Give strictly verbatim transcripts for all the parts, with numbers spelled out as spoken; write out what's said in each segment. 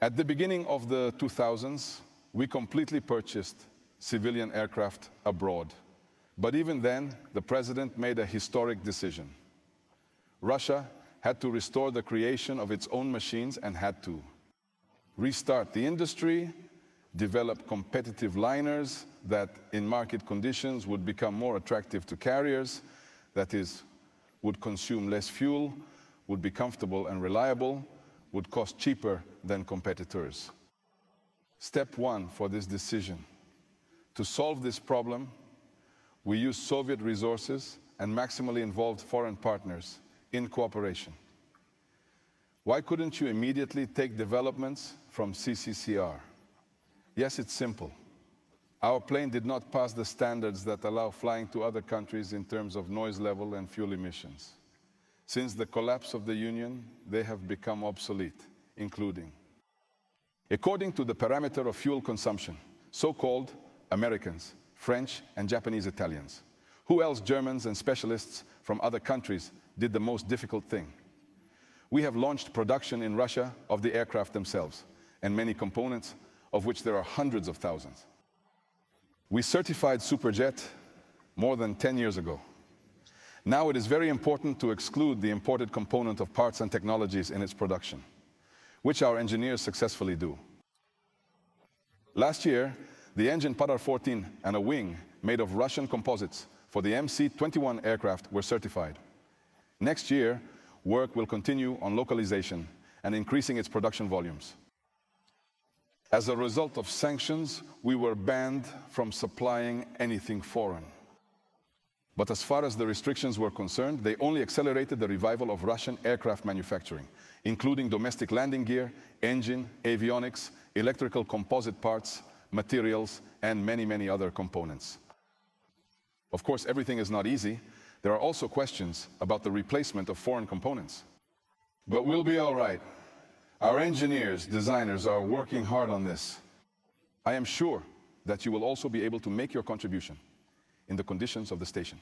At the beginning of the two thousands, we completely purchased civilian aircraft abroad. But even then, the president made a historic decision. Russia had to restore the creation of its own machines and had to restart the industry, develop competitive liners that in market conditions would become more attractive to carriers, that is, would consume less fuel, would be comfortable and reliable, would cost cheaper than competitors. Step one for this decision. To solve this problem, we used Soviet resources and maximally involved foreign partners in cooperation. Why couldn't you immediately take developments from C C C R? Yes, it's simple. Our plane did not pass the standards that allow flying to other countries in terms of noise level and fuel emissions. Since the collapse of the Union, they have become obsolete, including, according to the parameter of fuel consumption, so-called Americans, French and Japanese Italians. Who else? Germans and specialists from other countries did the most difficult thing. We have launched production in Russia of the aircraft themselves and many components, of which there are hundreds of thousands. We certified Superjet more than ten years ago. Now it is very important to exclude the imported component of parts and technologies in its production, which our engineers successfully do. Last year, the engine P D fourteen and a wing made of Russian composites for the M S twenty-one aircraft were certified. Next year, work will continue on localization and increasing its production volumes. As a result of sanctions, we were banned from supplying anything foreign. But as far as the restrictions were concerned, they only accelerated the revival of Russian aircraft manufacturing, including domestic landing gear, engine, avionics, electrical composite parts, materials, and many, many other components. Of course, everything is not easy. There are also questions about the replacement of foreign components. But we'll be all right. Our engineers, designers are working hard on this. I am sure that you will also be able to make your contribution in the conditions of the station.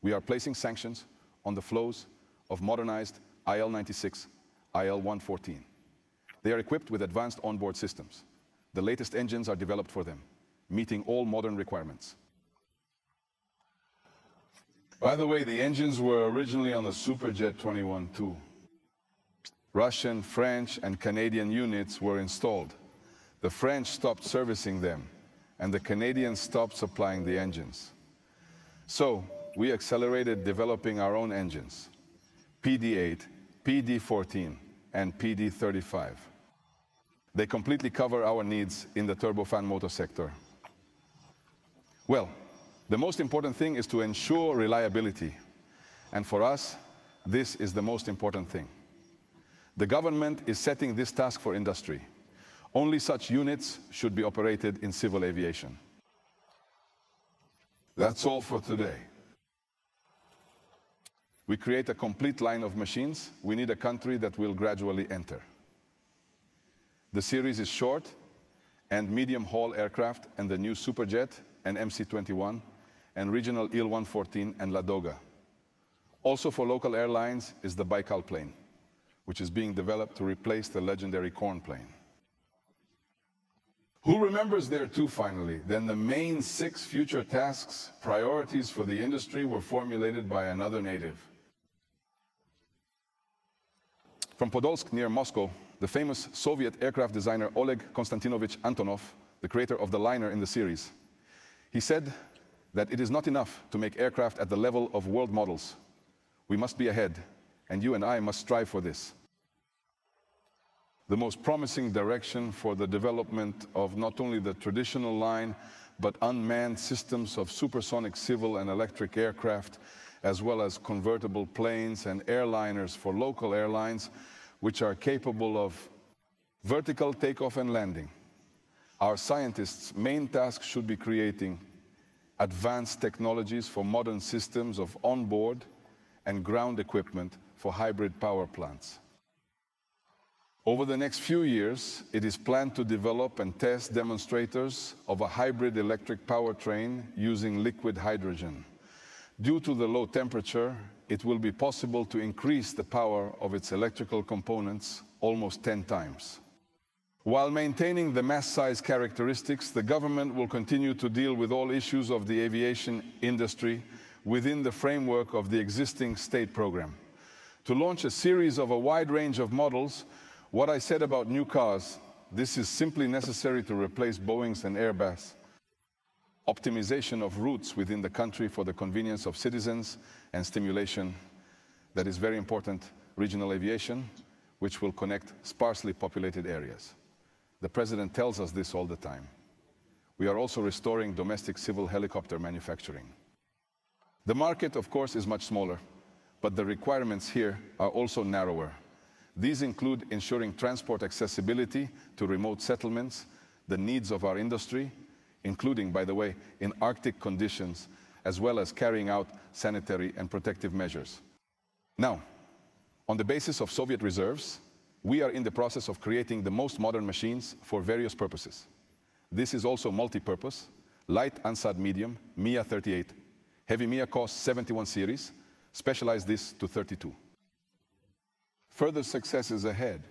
We are placing sanctions on the flows of modernized I L ninety-six, I L one fourteen. They are equipped with advanced onboard systems. The latest engines are developed for them, meeting all modern requirements. By the way, the engines were originally on the Superjet twenty-one too. Russian, French, and Canadian units were installed. The French stopped servicing them, and the Canadians stopped supplying the engines. So, we accelerated developing our own engines, P D eight, P D fourteen, and P D thirty-five. They completely cover our needs in the turbofan motor sector. Well, the most important thing is to ensure reliability. And for us, this is the most important thing. The government is setting this task for industry. Only such units should be operated in civil aviation. That's all for today. We create a complete line of machines. We need a country that will gradually enter. The series is short and medium-haul aircraft and the new Superjet and M C twenty-one and regional I L one fourteen and Ladoga. Also for local airlines is the Baikal plane, which is being developed to replace the legendary Corn plane. Who remembers there too, finally? Then the main six future tasks, priorities for the industry were formulated by another native. From Podolsk near Moscow, the famous Soviet aircraft designer Oleg Konstantinovich Antonov, the creator of the liner in the series, he said that it is not enough to make aircraft at the level of world models. We must be ahead, and you and I must strive for this. The most promising direction for the development of not only the traditional line, but unmanned systems of supersonic civil and electric aircraft, as well as convertible planes and airliners for local airlines, which are capable of vertical takeoff and landing. Our scientists' main task should be creating advanced technologies for modern systems of onboard and ground equipment for hybrid power plants. Over the next few years, it is planned to develop and test demonstrators of a hybrid electric powertrain using liquid hydrogen. Due to the low temperature, it will be possible to increase the power of its electrical components almost ten times. While maintaining the mass size characteristics, the government will continue to deal with all issues of the aviation industry within the framework of the existing state program. To launch a series of a wide range of models, what I said about new cars, this is simply necessary to replace Boeings and Airbus. Optimization of routes within the country for the convenience of citizens and stimulation, that is very important, regional aviation, which will connect sparsely populated areas. The President tells us this all the time. We are also restoring domestic civil helicopter manufacturing. The market, of course, is much smaller, but the requirements here are also narrower. These include ensuring transport accessibility to remote settlements, the needs of our industry, including, by the way, in Arctic conditions, as well as carrying out sanitary and protective measures. Now, on the basis of Soviet reserves, we are in the process of creating the most modern machines for various purposes. This is also multi-purpose, light Ansad medium, M I A thirty-eight. Heavy M I A costs seventy-one series, specialize this to thirty-two. Further success is ahead.